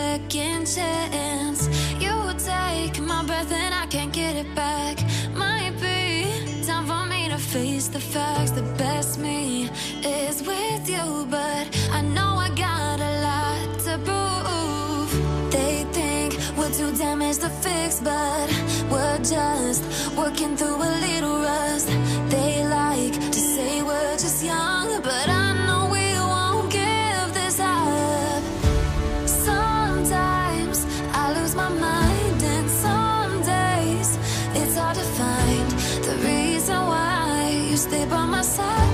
second chance. You take my breath and I can't get it back. Might be time for me to face the facts. The best me is with you, but I know I got a lot to prove. They think we're too damaged to fix, but we're just working through a little rust. They like to say we're just young, but I know we won't give this up. Sometimes I lose my mind, and some days it's hard to find the reason why you stay by my side.